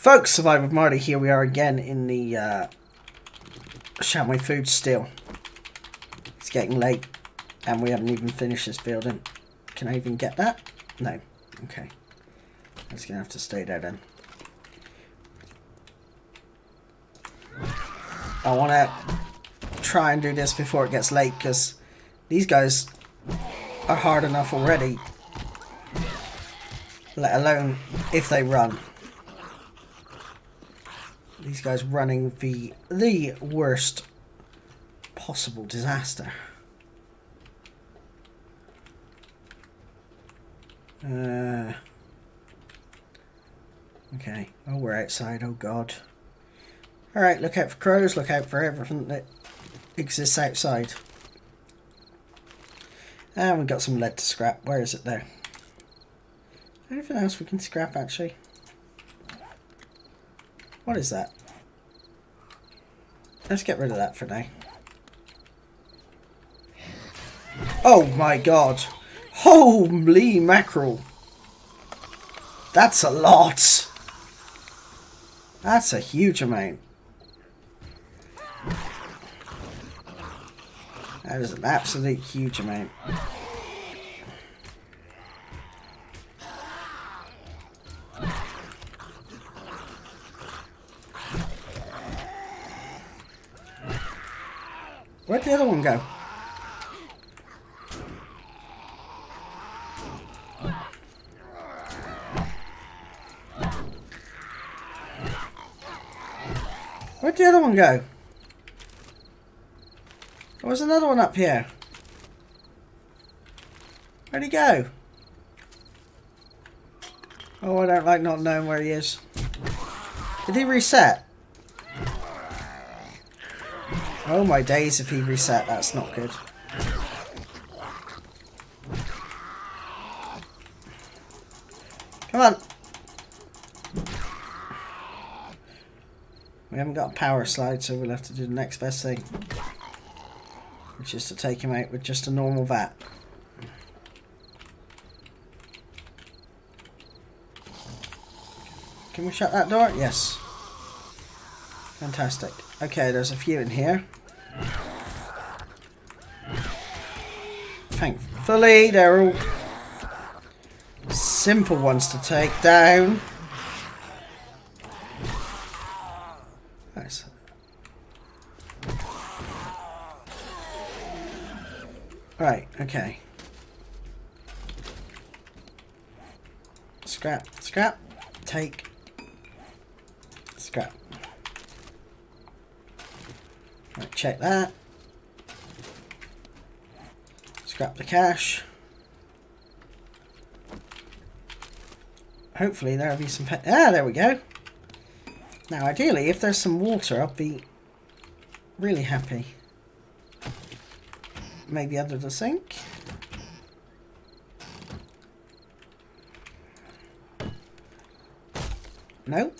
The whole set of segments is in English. Folks, Survive with Marty here. We are again in the Shamway food still. It's getting late and we haven't even finished this building. Can I even get that? No. Okay. I'm just going to have to stay there then. I want to try and do this before it gets late because these guys are hard enough already, let alone if they run. These guys running would be the worst possible disaster. Okay. Oh, we're outside. Oh, God. Alright, look out for crows. Look out for everything that exists outside. And we've got some lead to scrap. Where is it there? Anything else we can scrap, actually? What is that? Let's get rid of that for now. Oh my God. Holy mackerel. That's a lot. That's a huge amount. That is an absolute huge amount. Where'd the other one go? Where'd the other one go? There was another one up here. Where'd he go? Oh, I don't like not knowing where he is. Did he reset? Oh my days, if he reset, that's not good. Come on. We haven't got a power slide, so we'll have to do the next best thing, which is to take him out with just a normal bat. Can we shut that door? Yes. Fantastic. Okay, there's a few in here. Thankfully, they're all simple ones to take down. Nice. Right, okay. Scrap, scrap, take, scrap. Right, check that. Scrap the cash. Hopefully there'll be some... Ah, there we go. Now, ideally, if there's some water, I'll be really happy. Maybe under the sink. No.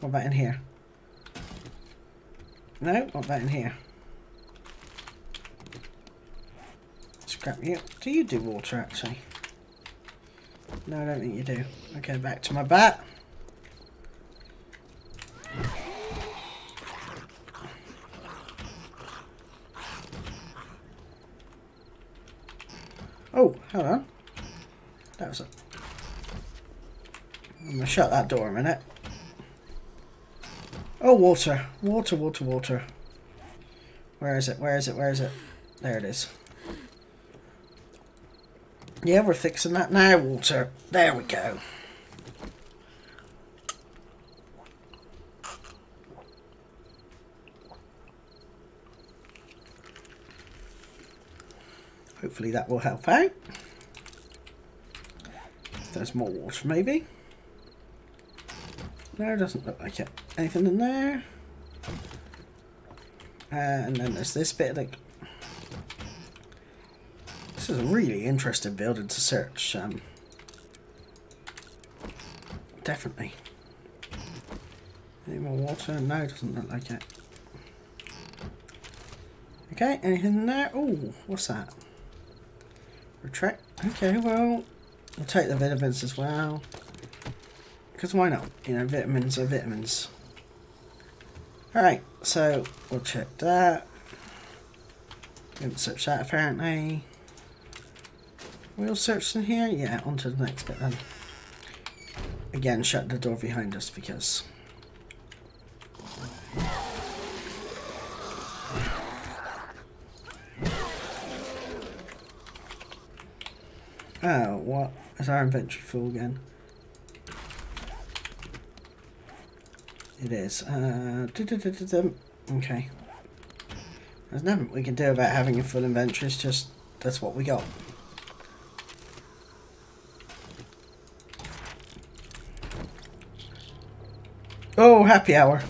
What about in here? No, not that in here. Scrap you. Do you do water, actually? No, I don't think you do. Okay, back to my bat. Oh, hold on. That was a... I'm going to shut that door a minute. Oh, water. Water, water, water. Where is it? Where is it? Where is it? There it is. Yeah, we're fixing that now, water. There we go. Hopefully that will help out. If there's more water, maybe. No, it doesn't look like it. Anything in there? And then there's this bit. Like, this is a really interesting building to search. Definitely. Any more water? No, it doesn't look like it. Okay, anything in there? Oh, what's that? Retract. Okay, well, we'll take the vitamins as well. Because why not? You know, vitamins are vitamins. Alright, so we'll check that. Didn't search that apparently. We'll search in here? Yeah, on to the next bit then. Again, shut the door behind us because... Oh, what is our inventory full again? It is. Okay. There's nothing we can do about having a full inventory, it's just that's what we got. Oh, happy hour.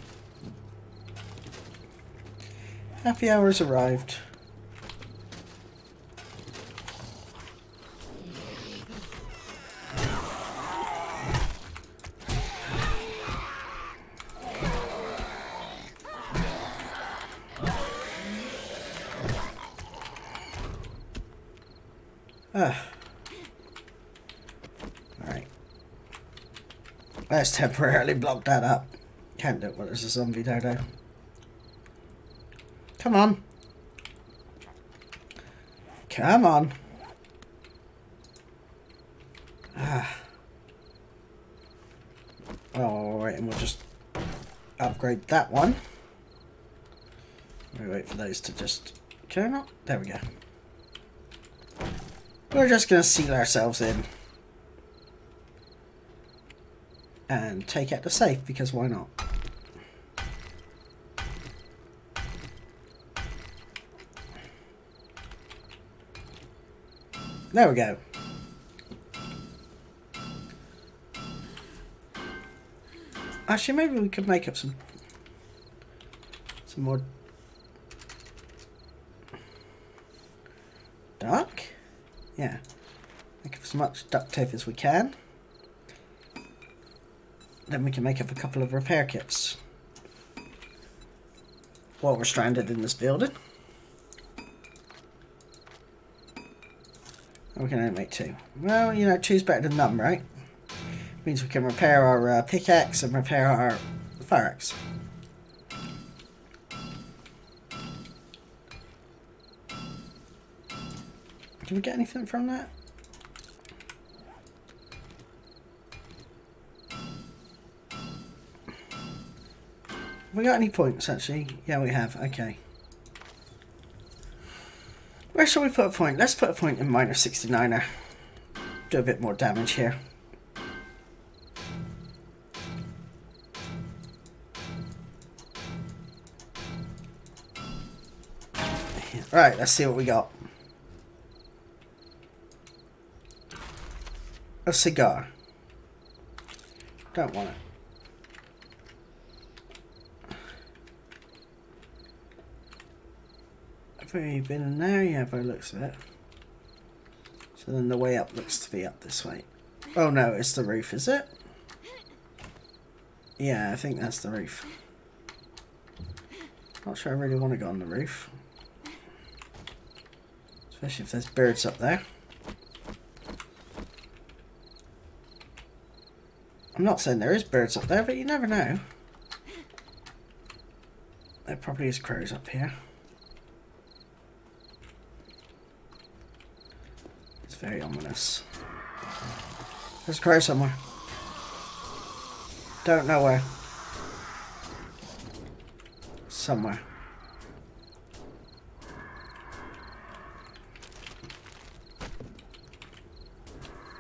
Happy hour has arrived. Let's temporarily block that up. Can't do it when there's a zombie there though. Come on. Come on. Oh, alright, and we'll just upgrade that one. We wait for those to just turn up. There we go. We're just going to seal ourselves in. And take out the safe, because why not? There we go. Actually, maybe we could make up some more duck. Yeah, make up as much duct tape as we can. Then we can make up a couple of repair kits while we're stranded in this building. We can only make two. Well, you know, two's better than none, right? Means we can repair our pickaxe and repair our fire axe. Did we get anything from that? Have we got any points, actually? Yeah, we have. Okay. Where shall we put a point? Let's put a point in Miner 69er. Do a bit more damage here. Right, let's see what we got. A cigar. Don't want it. Been in there, yeah, by the looks of it. So then the way up looks to be up this way. Oh no, it's the roof, is it? Yeah, I think that's the roof. Not sure I really want to go on the roof. Especially if there's birds up there. I'm not saying there is birds up there, but you never know. There probably is crows up here. Very ominous. There's a crow somewhere. Don't know where. Somewhere.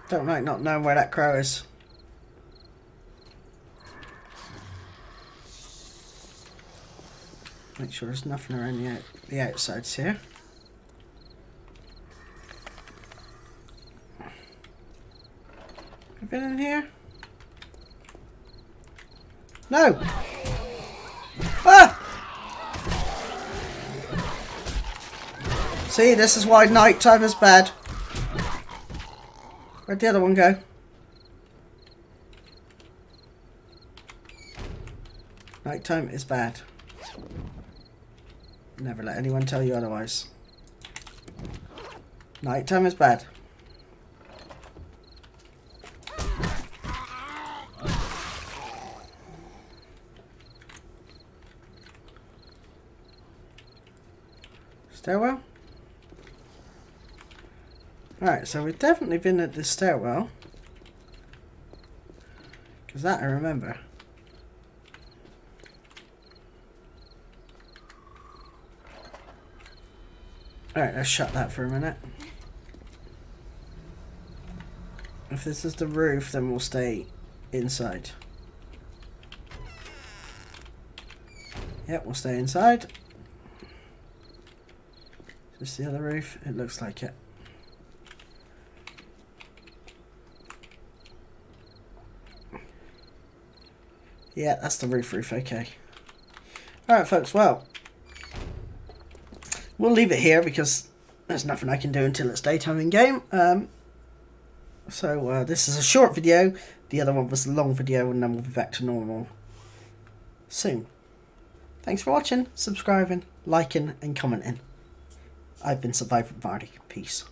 Don't like not knowing where that crow is. Make sure there's nothing around the outsides here. Been in here? No! Ah! See, this is why night time is bad. Where'd the other one go? Night time is bad. Never let anyone tell you otherwise. Night time is bad. Stairwell? Alright, so we've definitely been at this stairwell. Because that I remember. Alright, let's shut that for a minute. If this is the roof, then we'll stay inside. Yep, we'll stay inside. Is this the other roof? It looks like it. Yeah, that's the roof, okay. Alright folks, well, we'll leave it here because there's nothing I can do until it's daytime in game. So this is a short video. The other one was a long video, and then we'll be back to normal soon. Thanks for watching, subscribing, liking and commenting. I've been Survive with Marty. Peace.